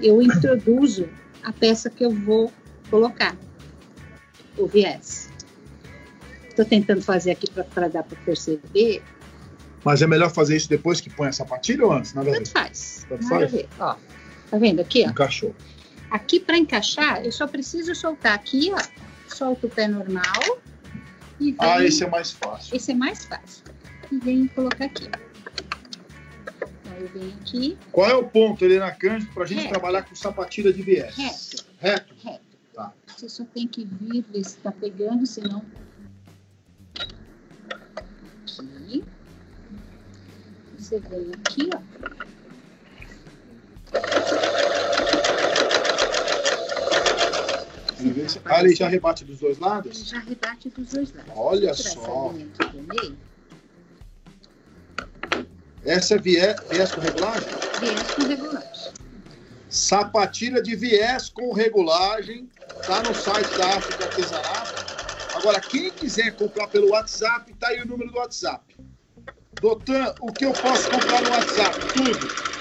eu introduzo a peça que eu vou colocar, o viés. Tô tentando fazer aqui para dar para perceber. Mas é melhor fazer isso depois que põe a sapatilha ou antes? Nada a ver. Tanto faz. Ver. Ó, tá vendo aqui, ó? Encaixou. Aqui para encaixar, eu só preciso soltar aqui, ó. Solto o pé normal. E vem... Ah, esse é mais fácil. Esse é mais fácil. E vem colocar aqui, ó. Bem aqui. Qual é o ponto, Helena Cândido, para a gente trabalhar com sapatilha de viés? Reto. Tá. Você só tem que vir, ver se está pegando, senão... Aqui. Você vem aqui, ó. Ah, ele já rebate dos dois lados? Ele já rebate dos dois lados. Olha só. Essa é viés com regulagem? Viés com regulagem. Sapatilha de viés com regulagem, tá no site da African Artesanato. Agora, quem quiser comprar pelo WhatsApp, tá aí o número do WhatsApp. Doutor, o que eu posso comprar no WhatsApp? Tudo.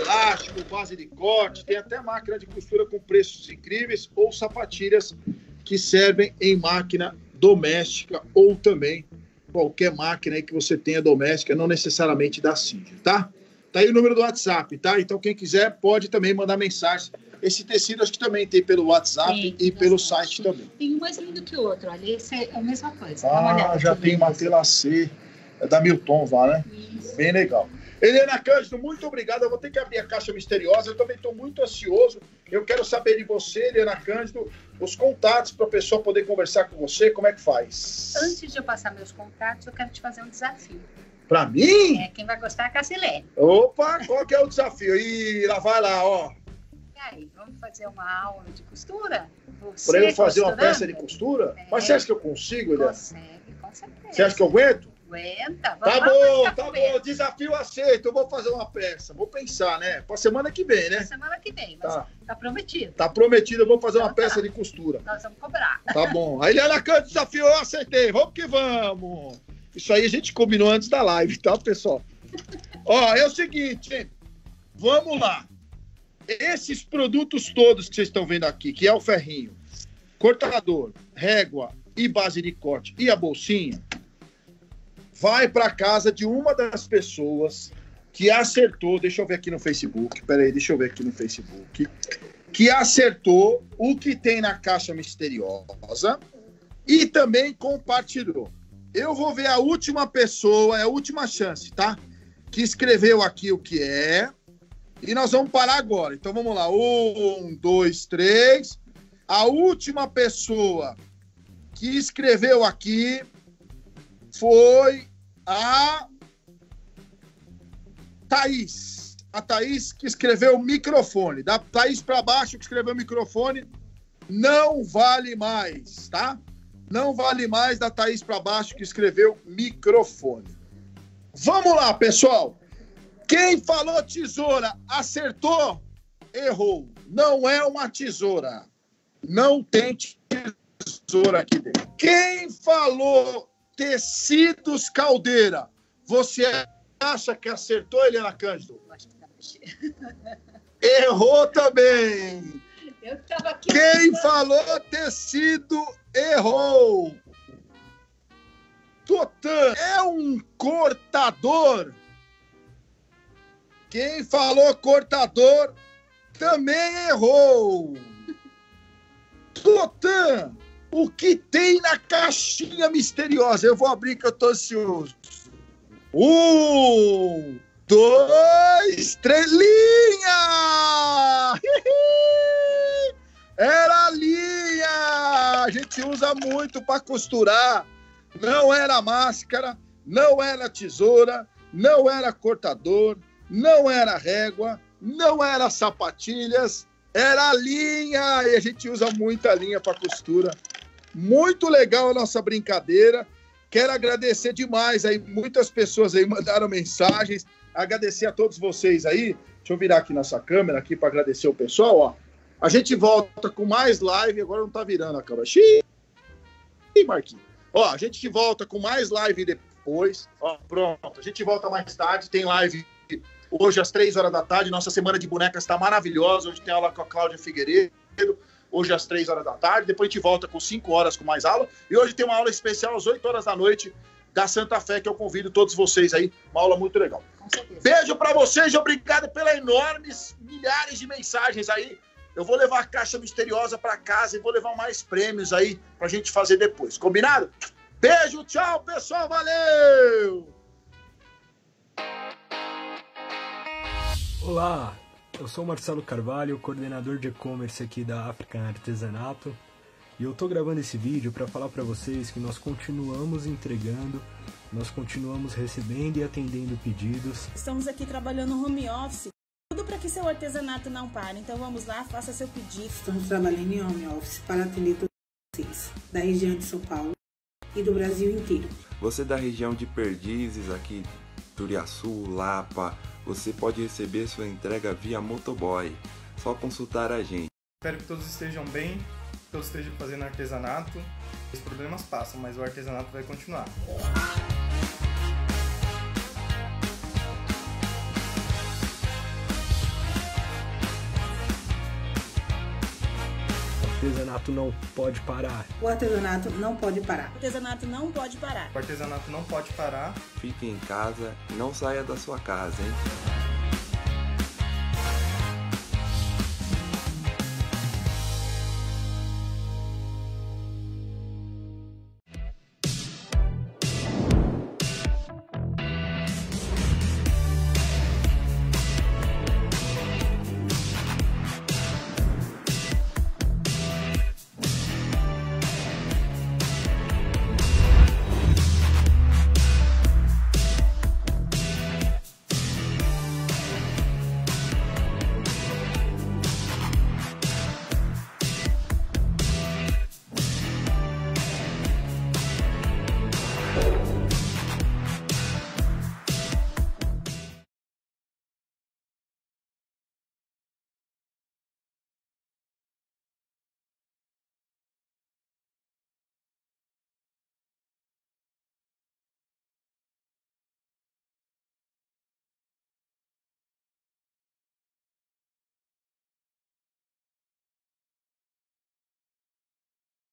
Elástico, base de corte, tem até máquina de costura com preços incríveis ou sapatilhas que servem em máquina doméstica ou também qualquer máquina aí que você tenha doméstica, não necessariamente da Singer, tá? Tá aí o número do WhatsApp, tá? Então, quem quiser pode também mandar mensagem. Esse tecido acho que também tem pelo WhatsApp e pelo site também. Tem um mais lindo que o outro, olha. Esse é a mesma coisa. Ah, já tem uma telacê. É da Milton, vá, né? Isso. Bem legal. Helena Cândido, muito obrigado. Eu vou ter que abrir a caixa misteriosa. Eu também estou muito ansioso. Eu quero saber de você, Helena Cândido, os contatos para a pessoa poder conversar com você. Como é que faz? Antes de eu passar meus contatos, eu quero te fazer um desafio. Pra mim? É, quem vai gostar é a Cassilene. Opa, qual que é o desafio? Ih, lá vai lá, ó. E aí, vamos fazer uma aula de costura? Você pra eu fazer uma peça de costura? É. Mas você acha que eu consigo, Helena? Consegue, com certeza. Você acha que eu aguento? Aguenta. Vamos tá bom. Desafio aceito. Eu vou fazer uma peça. Vou pensar, né? Pra semana que vem, né? Pra semana que vem, mas tá prometido. Tá prometido, eu vou fazer então, uma peça de costura. Nós vamos cobrar. Tá bom. Aí, Helena Cândido, desafio eu aceitei. Vamos que vamos. Isso aí a gente combinou antes da live, tá, pessoal? Ó, é o seguinte, vamos lá. Esses produtos todos que vocês estão vendo aqui, que é o ferrinho, cortador, régua e base de corte e a bolsinha, vai para casa de uma das pessoas que acertou, deixa eu ver aqui no Facebook, que acertou o que tem na caixa misteriosa e também compartilhou. Eu vou ver a última pessoa, é a última chance, tá? Que escreveu aqui o que é. E nós vamos parar agora. Então, vamos lá. 1, 2, 3. A última pessoa que escreveu aqui foi a Thaís. A Thaís que escreveu o microfone. Da Thaís para baixo que escreveu o microfone não vale mais, tá? Não vale mais da Thaís para baixo que escreveu microfone. Vamos lá, pessoal. Quem falou tesoura acertou, errou. Não é uma tesoura. Não tem tesoura aqui dentro. Quem falou tecidos caldeira, você acha que acertou, Helena Cândido? Errou também. Eu tava aqui. Quem falou tecido errou. Totan é um cortador. Quem falou cortador também errou. Totan, o que tem na caixinha misteriosa? Eu vou abrir que eu tô ansioso. 1, 2, 3, linha! Era linha! A gente usa muito para costurar. Não era máscara, não era tesoura, não era cortador, não era régua, não era sapatilhas, era linha! E a gente usa muita linha para costura. Muito legal a nossa brincadeira. Quero agradecer demais aí. Muitas pessoas aí mandaram mensagens. Agradecer a todos vocês aí. Deixa eu virar aqui nossa câmera aqui para agradecer o pessoal, ó. A gente volta com mais live. Agora não tá virando a câmera. Xiii, Marquinhos. Ó, a gente volta com mais live depois. Ó, pronto. A gente volta mais tarde. Tem live hoje às 3h da tarde. Nossa semana de bonecas tá maravilhosa. Hoje tem aula com a Cláudia Figueiredo. Hoje às 3h da tarde. Depois a gente volta com 5 horas com mais aula. E hoje tem uma aula especial às 8h da noite da Santa Fé, que eu convido todos vocês aí. Uma aula muito legal. Beijo pra vocês. Obrigado pelas enormes milhares de mensagens aí. Eu vou levar a caixa misteriosa para casa e vou levar mais prêmios aí pra gente fazer depois. Combinado? Beijo, tchau, pessoal. Valeu! Olá, eu sou o Marcelo Carvalho, coordenador de e-commerce aqui da African Artesanato. E eu tô gravando esse vídeo para falar para vocês que nós continuamos entregando, nós continuamos recebendo e atendendo pedidos. Estamos aqui trabalhando home office. Tudo para que seu artesanato não pare. Então vamos lá, faça seu pedido. Estamos trabalhando em home office para atender todos vocês, da região de São Paulo e do Brasil inteiro. Você da região de Perdizes, aqui Turiaçu, Lapa, você pode receber sua entrega via motoboy. só consultar a gente. Espero que todos estejam bem, que todos estejam fazendo artesanato. Os problemas passam, mas o artesanato vai continuar. O artesanato não pode parar. O artesanato não pode parar. O artesanato não pode parar. O artesanato não pode parar. Fique em casa, não saia da sua casa, hein?